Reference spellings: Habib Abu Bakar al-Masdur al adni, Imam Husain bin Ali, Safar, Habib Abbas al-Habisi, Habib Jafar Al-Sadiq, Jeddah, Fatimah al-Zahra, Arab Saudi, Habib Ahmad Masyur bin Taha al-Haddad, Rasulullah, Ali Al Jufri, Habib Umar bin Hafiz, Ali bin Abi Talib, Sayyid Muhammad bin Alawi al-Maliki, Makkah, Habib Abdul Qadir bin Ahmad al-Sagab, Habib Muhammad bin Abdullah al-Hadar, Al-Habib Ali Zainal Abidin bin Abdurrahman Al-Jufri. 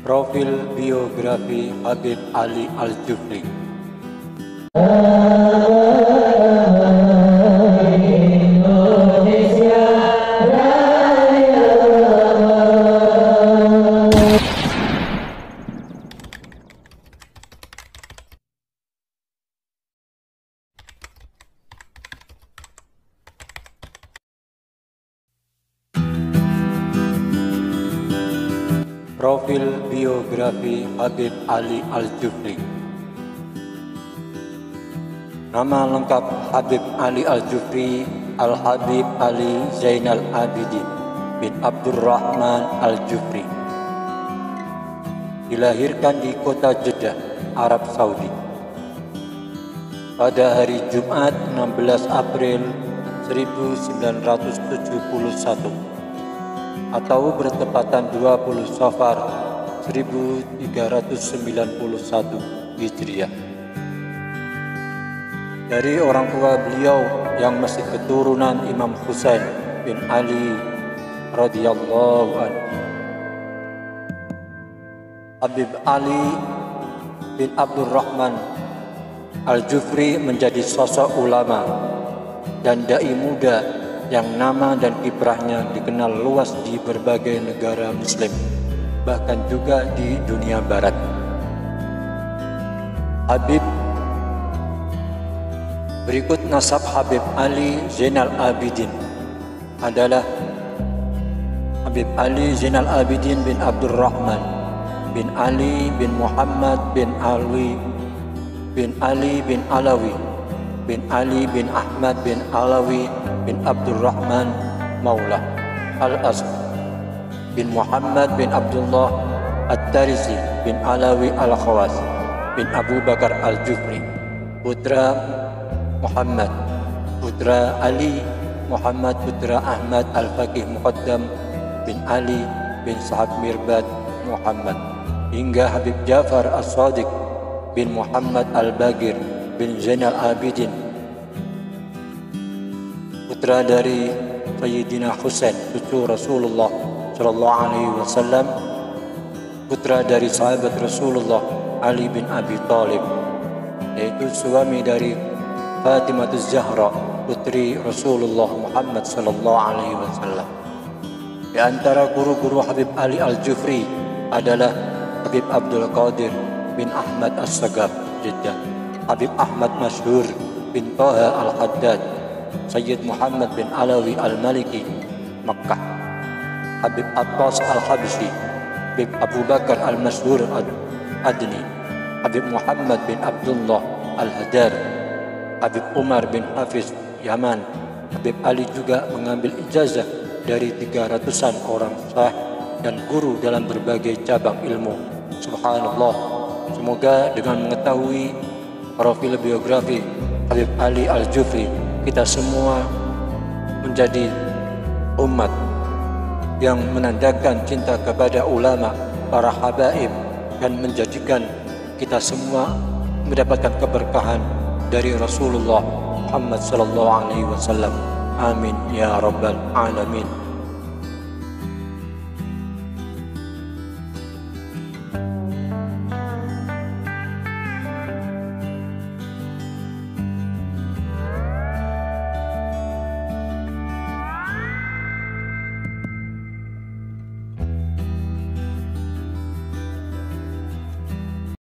Profil biografi Habib Ali Al-Jufri. Profil biografi Habib Ali Al-Jufri. Nama lengkap Habib Ali Al-Jufri Al-Habib Ali Zainal Abidin bin Abdurrahman Al-Jufri. Dilahirkan di kota Jeddah, Arab Saudi pada hari Jumat 16 April 1971 atau bertepatan 20 Safar 1391 Hijriah. Dari orang tua beliau yang masih keturunan Imam Husain bin Ali radhiyallahu anhu. Habib Ali bin Abdurrahman Al-Jufri menjadi sosok ulama dan dai muda yang nama dan kiprahnya dikenal luas di berbagai negara Muslim, bahkan juga di dunia Barat. Berikut nasab Habib Ali Zainal Abidin adalah Habib Ali Zainal Abidin bin Abdurrahman bin Ali bin Muhammad bin Alawi bin Ali bin Alawi bin Ali bin Ahmad bin Alawi bin Abdurrahman Maula Al-Asr bin Muhammad bin Abdullah At-Tarisi bin Alawi Al-Khawas bin Abu Bakar Al-Jufri, putra Muhammad, putra Ali Muhammad, putra Ahmad Al-Faqih Muqaddam bin Ali bin Sahab Mirbad Muhammad, hingga Habib Jafar Al-Sadiq bin Muhammad Al-Bagir bin Zainal Abidin, putra dari Sayyidina Husain, cucu Rasulullah Shallallahu Alaihi Wasallam, putra dari sahabat Rasulullah Ali bin Abi Talib, yaitu suami dari Fatimah al-Zahra, putri Rasulullah Muhammad Shallallahu Alaihi Wasallam. Di antara guru-guru Habib Ali Al-Jufri adalah Habib Abdul Qadir bin Ahmad al-Sagab Jeddah, Habib Ahmad Masyur bin Taha al-Haddad, Sayyid Muhammad bin Alawi al-Maliki Makkah, Habib Abbas al-Habisi, Habib Abu Bakar al-Masdur al adni, Habib Muhammad bin Abdullah al-Hadar, Habib Umar bin Hafiz Yaman. Habib Ali juga mengambil ijazah dari 300-an orang sah dan guru dalam berbagai cabang ilmu. Subhanallah. Semoga dengan mengetahui profil biografi Habib Ali Al-Jufri, kita semua menjadi umat yang menandakan cinta kepada ulama, para habaib, dan menjadikan kita semua mendapatkan keberkahan dari Rasulullah Muhammad Sallallahu Alaihi Wasallam. Amin ya Rabbal Alamin.